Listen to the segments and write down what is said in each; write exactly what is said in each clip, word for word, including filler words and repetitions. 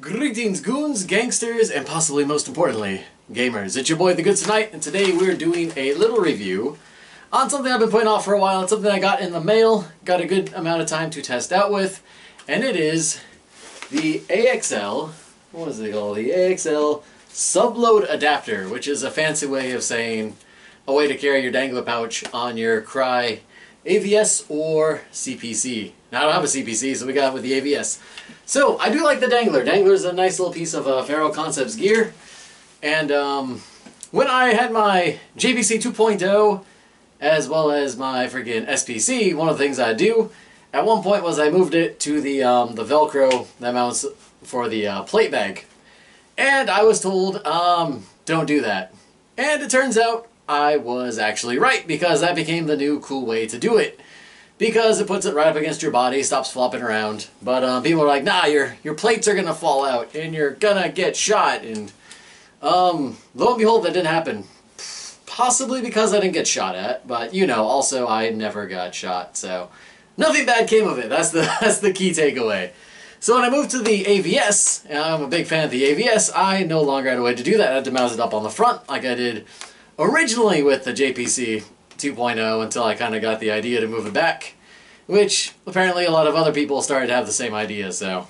Greetings, goons, gangsters, and possibly most importantly, gamers. It's your boy, the Good Sir Knight, and today we're doing a little review on something I've been putting off for a while. It's something I got in the mail, got a good amount of time to test out with, and it is the A X L, what is it called? The A X L subload adapter, which is a fancy way of saying a way to carry your dangler pouch on your Cry A V S or C P C. Now, I don't have a C P C, so we got it with the A V S. So, I do like the dangler. Dangler's a nice little piece of uh, Ferro Concepts gear. And um, when I had my J P C two point oh, as well as my freaking S P C, one of the things I do at one point was I moved it to the, um, the Velcro that mounts for the uh, plate bag. And I was told, um, don't do that. And it turns out I was actually right, because that became the new cool way to do it. Because it puts it right up against your body, stops flopping around. But um, people are like, nah, your your plates are gonna fall out and you're gonna get shot. And um, lo and behold, that didn't happen. Possibly because I didn't get shot at, but you know, also I never got shot, so nothing bad came of it. That's the that's the key takeaway. So when I moved to the A V S, and I'm a big fan of the A V S, I no longer had a way to do that. I had to mount it up on the front like I did originally with the J P C two point oh, until I kind of got the idea to move it back, which apparently a lot of other people started to have the same idea. So,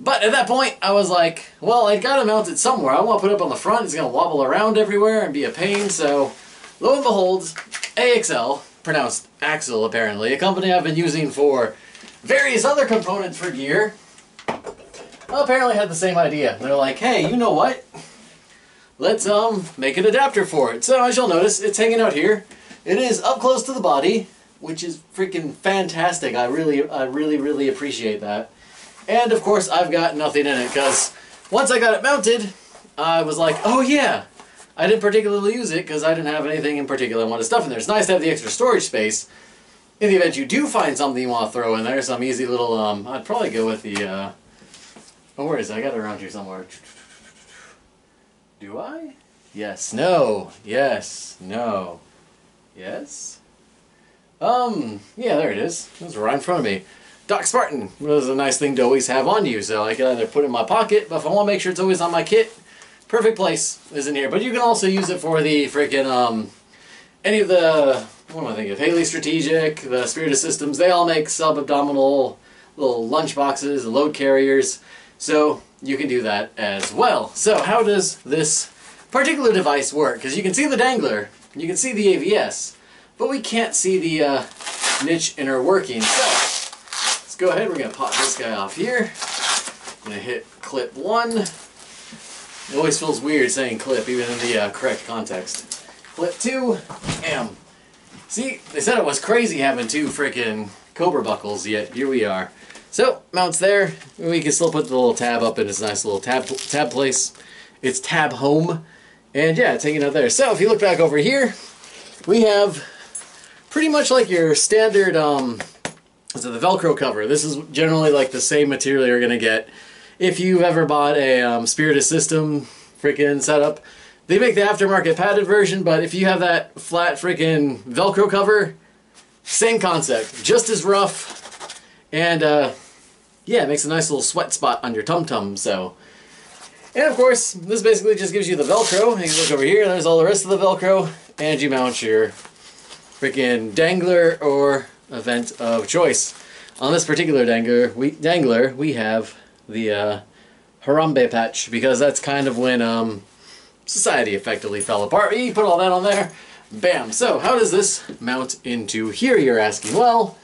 but at that point I was like, well, I gotta mount it somewhere. I want to put it up on the front. It's gonna wobble around everywhere and be a pain. So lo and behold, A X L, pronounced Axel apparently, a company I've been using for various other components for gear, apparently had the same idea. They're like, hey, you know what? Let's um make an adapter for it. So as you'll notice, it's hanging out here. It is up close to the body, which is freaking fantastic. I really, I really, really appreciate that. And of course, I've got nothing in it, because once I got it mounted, I was like, oh yeah, I didn't particularly use it because I didn't have anything in particular I wanted to stuff in there. It's nice to have the extra storage space in the event you do find something you want to throw in there. Some easy little um, I'd probably go with the uh, oh, where is it? I got it around here somewhere. Do I? Yes, no, yes, no, yes. Um, yeah, there it is. It's right in front of me. Doc Spartan. This is a nice thing to always have on you, so I can either put it in my pocket, but if I want to make sure it's always on my kit, perfect place is in here. But you can also use it for the freaking, um, any of the, what am I thinking of? Haley Strategic, the Spiritus Systems, they all make sub-abdominal little lunch boxes, load carriers. So you can do that as well. So how does this particular device work? Because you can see the dangler, you can see the A V S, but we can't see the uh, niche inner working. So let's go ahead, we're going to pop this guy off here. I'm going to hit clip one. It always feels weird saying clip, even in the uh, correct context. Clip two, bam. See, they said it was crazy having two freaking Cobra buckles, yet here we are. So, mounts there. We can still put the little tab up in its nice little tab tab place. It's tab home. And yeah, taking it out there. So, if you look back over here, we have pretty much like your standard, um, is it the Velcro cover? This is generally like the same material you're going to get if you've ever bought a um, Spiritus System freaking setup. They make the aftermarket padded version, but if you have that flat freaking Velcro cover, same concept. Just as rough. And, uh, yeah, it makes a nice little sweat spot on your tum-tum, so. And, of course, this basically just gives you the Velcro. You can look over here, there's all the rest of the Velcro. And you mount your freaking dangler or event of choice. On this particular dangler, we, dangler, we have the uh, Harambe patch, because that's kind of when um, society effectively fell apart. You put all that on there, bam. So, how does this mount into here, you're asking? Well,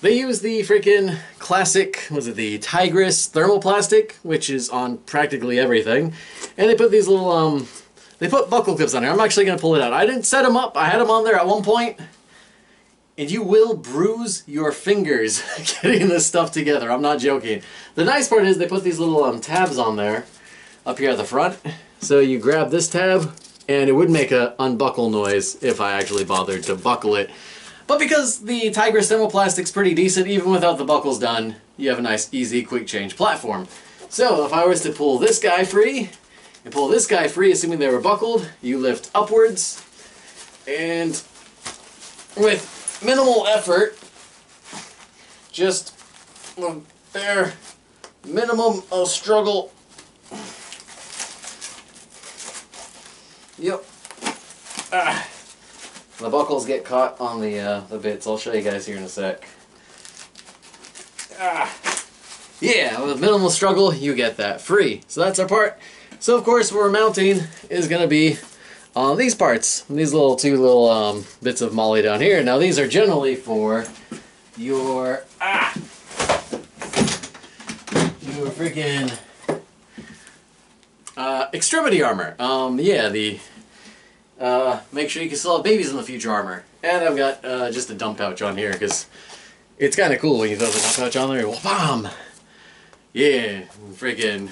they use the freaking classic, was it the Tigris Thermoplastic, which is on practically everything. And they put these little, um, they put buckle clips on here. I'm actually going to pull it out. I didn't set them up. I had them on there at one point. And you will bruise your fingers getting this stuff together. I'm not joking. The nice part is they put these little um, tabs on there up here at the front. So you grab this tab and it would make a unbuckle noise if I actually bothered to buckle it. But because the Tigris Thermoplastic's pretty decent, even without the buckles done, you have a nice, easy, quick change platform. So if I was to pull this guy free, and pull this guy free, assuming they were buckled, you lift upwards, and with minimal effort, just there, minimum I'll struggle. Yep. Ah. The buckles get caught on the uh, the bits. I'll show you guys here in a sec. Ah. Yeah, with minimal struggle, you get that free. So that's our part. So of course, where we're mounting is going to be on these parts. These little two little um, bits of moly down here. Now these are generally for your ah your freaking uh, extremity armor. Um, yeah, the. Uh, make sure you can still have babies in the future armor. And I've got uh, just a dump pouch on here because it's kind of cool when you throw the dump pouch on there. Well, bam! Yeah, freaking.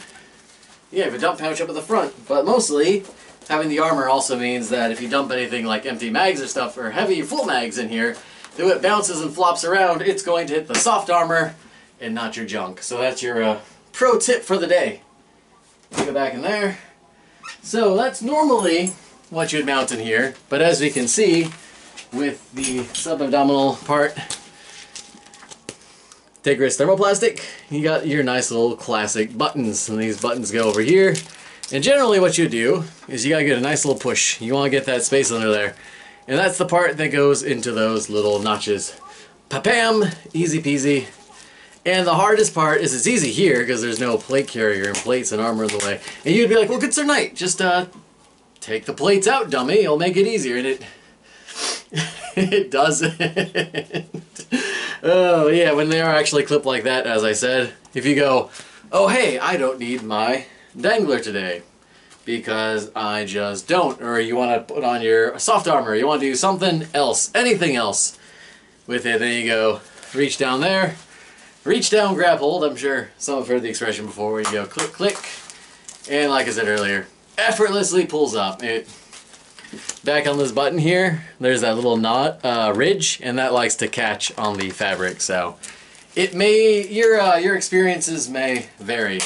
Yeah, have a dump pouch up at the front. But mostly, having the armor also means that if you dump anything like empty mags or stuff, or heavy full mags in here, though it bounces and flops around, it's going to hit the soft armor and not your junk. So that's your uh, pro tip for the day. Go back in there. So that's normally what you would mount in here, but as we can see with the sub-abdominal part, Tigris Thermoplastic, you got your nice little classic buttons, and these buttons go over here, and generally what you do is you gotta get a nice little push. You want to get that space under there, and that's the part that goes into those little notches. Pa-pam! Easy peasy. And the hardest part is it's easy here because there's no plate carrier and plates and armor in the way, and you'd be like, well, Good Sir Knight, just uh take the plates out, dummy, it'll make it easier, and it it doesn't. Oh yeah, when they are actually clipped like that, as I said, if you go, oh hey, I don't need my dangler today because I just don't, or you want to put on your soft armor, you want to do something else, anything else with it, then you go reach down there, reach down, grab hold. I'm sure some have heard the expression before where you go click click, and like I said earlier, effortlessly pulls up. It back on this button here, there's that little knot uh, ridge, and that likes to catch on the fabric, so it may your uh, your experiences may vary.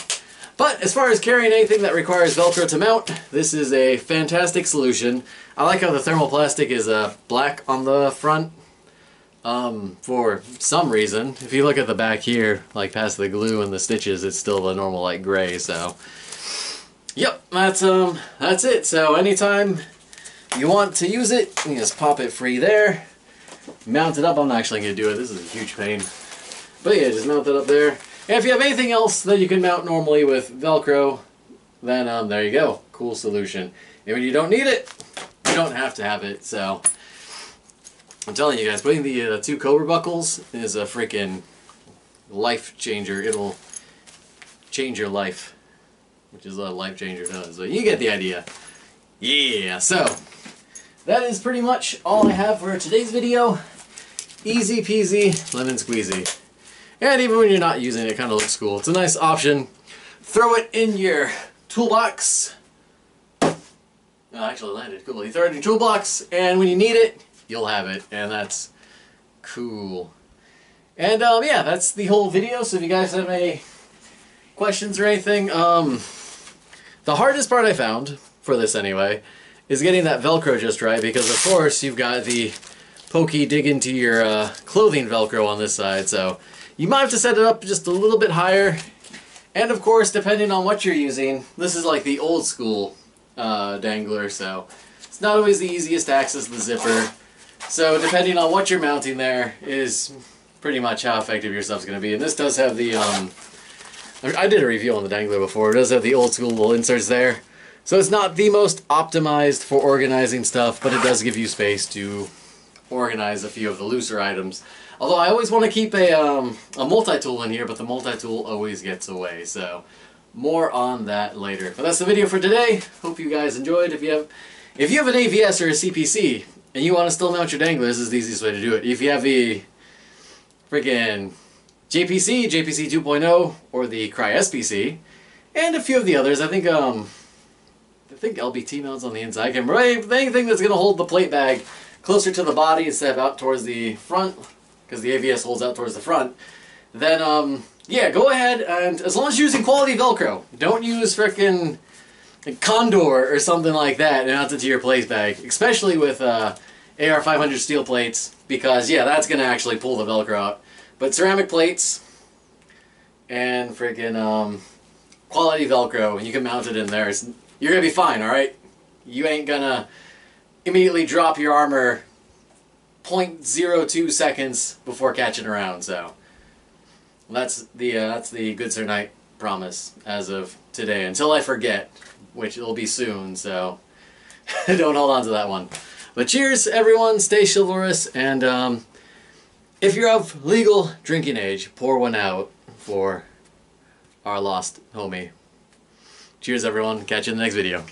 But as far as carrying anything that requires Velcro to mount, this is a fantastic solution. I like how the thermoplastic is uh, black on the front um, for some reason. If you look at the back here, like past the glue and the stitches, it's still the normal like gray. So yep, that's um that's it. So anytime you want to use it, you just pop it free there, mount it up. I'm not actually gonna do it, this is a huge pain, but yeah, just mount it up there. And if you have anything else that you can mount normally with Velcro, then um there you go, cool solution. And when you don't need it, you don't have to have it. So I'm telling you guys, putting the uh, two Cobra buckles is a freaking life changer. It'll change your life, which is what a life changer does, but you get the idea. Yeah, so that is pretty much all I have for today's video. Easy peasy, lemon squeezy. And even when you're not using it, it kind of looks cool. It's a nice option. Throw it in your toolbox. Oh, actually landed, cool. You throw it in your toolbox, and when you need it, you'll have it, and that's cool. And um, yeah, that's the whole video. So if you guys have any questions or anything, um, the hardest part I found, for this anyway, is getting that Velcro just right, because of course you've got the pokey dig into your uh, clothing Velcro on this side, so you might have to set it up just a little bit higher. And of course, depending on what you're using, this is like the old school uh, dangler, so it's not always the easiest to access the zipper. So depending on what you're mounting there is pretty much how effective your stuff's going to be. And this does have the um, I did a review on the dangler before. It does have the old school little inserts there. So it's not the most optimized for organizing stuff, but it does give you space to organize a few of the looser items. Although I always want to keep a, um, a multi-tool in here, but the multi-tool always gets away. So more on that later. But that's the video for today. Hope you guys enjoyed. If you have if you have an A V S or a C P C and you want to still mount your dangler, this is the easiest way to do it. If you have the freaking J P C, J P C two point oh, or the Cry S P C, and a few of the others. I think um, I think L B T mounts on the inside. I can remember anything that's going to hold the plate bag closer to the body instead of out towards the front, because the A V S holds out towards the front. Then um, yeah, go ahead, and as long as you're using quality Velcro, don't use frickin' Condor or something like that and mount it to your plate bag, especially with uh, A R five hundred steel plates, because yeah, that's going to actually pull the Velcro out. But ceramic plates, and freaking um, quality Velcro. You can mount it in there. It's, you're gonna be fine, all right? You ain't gonna immediately drop your armor zero point zero two seconds before catching around. So that's the uh, that's the Good Sir Knight promise as of today, until I forget, which it'll be soon. So don't hold on to that one. But cheers, everyone. Stay chivalrous, and um, if you're of legal drinking age, pour one out for our lost homie. Cheers, everyone. Catch you in the next video.